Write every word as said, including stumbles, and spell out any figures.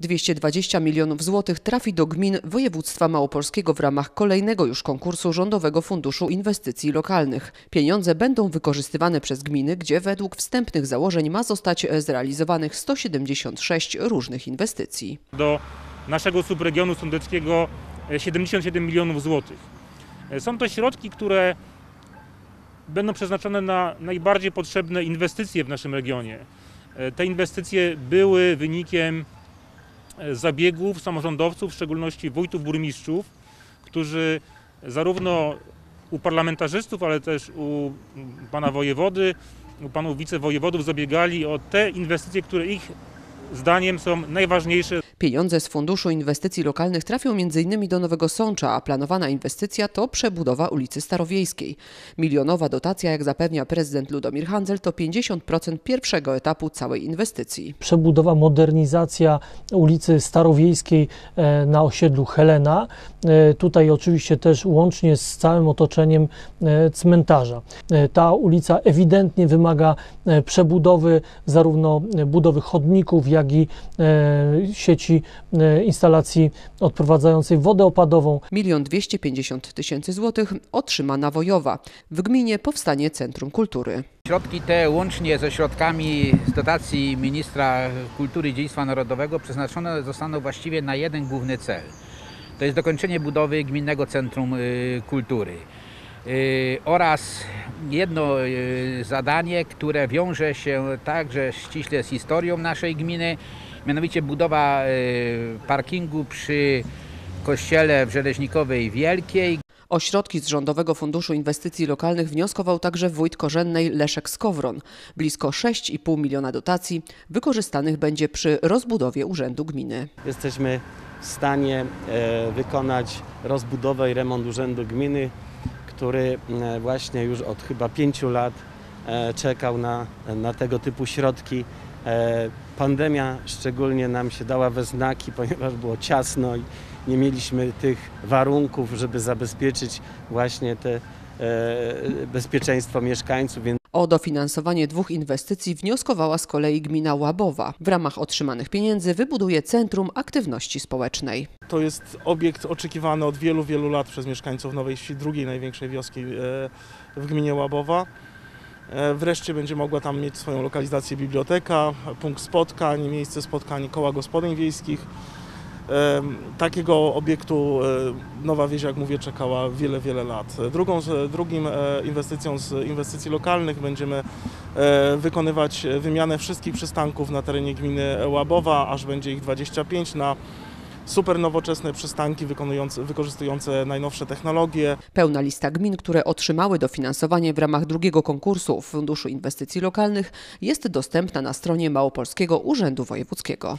dwieście dwadzieścia milionów złotych trafi do gmin województwa małopolskiego w ramach kolejnego już konkursu Rządowego Funduszu Inwestycji Lokalnych. Pieniądze będą wykorzystywane przez gminy, gdzie według wstępnych założeń ma zostać zrealizowanych sto siedemdziesiąt sześć różnych inwestycji. Do naszego subregionu sądeckiego siedemdziesiąt siedem milionów złotych. Są to środki, które będą przeznaczone na najbardziej potrzebne inwestycje w naszym regionie. Te inwestycje były wynikiem zabiegów samorządowców, w szczególności wójtów, burmistrzów, którzy zarówno u parlamentarzystów, ale też u pana wojewody, u panów wicewojewodów zabiegali o te inwestycje, które ich zdaniem są najważniejsze. Pieniądze z Funduszu Inwestycji Lokalnych trafią między innymi do Nowego Sącza, a planowana inwestycja to przebudowa ulicy Starowiejskiej. Milionowa dotacja, jak zapewnia prezydent Ludomir Handzel, to pięćdziesiąt procent pierwszego etapu całej inwestycji. Przebudowa, modernizacja ulicy Starowiejskiej na osiedlu Helena. Tutaj oczywiście też łącznie z całym otoczeniem cmentarza. Ta ulica ewidentnie wymaga przebudowy, zarówno budowy chodników, jak i sieci instalacji odprowadzającej wodę opadową. milion dwieście pięćdziesiąt tysięcy złotych otrzyma Nawojowa. W gminie powstanie Centrum Kultury. Środki te łącznie ze środkami z dotacji Ministra Kultury i Dziedzictwa Narodowego przeznaczone zostaną właściwie na jeden główny cel. To jest dokończenie budowy Gminnego Centrum Kultury oraz jedno zadanie, które wiąże się także ściśle z historią naszej gminy, mianowicie budowa parkingu przy kościele w Żeleźnikowej Wielkiej. O środki z Rządowego Funduszu Inwestycji Lokalnych wnioskował także wójt Korzennej Leszek Skowron. Blisko sześć i pół miliona dotacji wykorzystanych będzie przy rozbudowie urzędu gminy. Jesteśmy w stanie wykonać rozbudowę i remont urzędu gminy, który właśnie już od chyba pięciu lat czekał na, na tego typu środki. Pandemia szczególnie nam się dała we znaki, ponieważ było ciasno i nie mieliśmy tych warunków, żeby zabezpieczyć właśnie te bezpieczeństwo mieszkańców. O dofinansowanie dwóch inwestycji wnioskowała z kolei gmina Łabowa. W ramach otrzymanych pieniędzy wybuduje Centrum Aktywności Społecznej. To jest obiekt oczekiwany od wielu, wielu lat przez mieszkańców Nowej Wsi, drugiej największej wioski w gminie Łabowa. Wreszcie będzie mogła tam mieć swoją lokalizację biblioteka, punkt spotkań, miejsce spotkań Koła Gospodyń Wiejskich. Takiego obiektu Nowa Wieś, jak mówię, czekała wiele, wiele lat. Drugą, drugim inwestycją z inwestycji lokalnych będziemy wykonywać wymianę wszystkich przystanków na terenie gminy Łabowa, aż będzie ich dwadzieścia pięć, na super nowoczesne przystanki wykorzystujące najnowsze technologie. Pełna lista gmin, które otrzymały dofinansowanie w ramach drugiego konkursu Funduszu Inwestycji Lokalnych, jest dostępna na stronie Małopolskiego Urzędu Wojewódzkiego.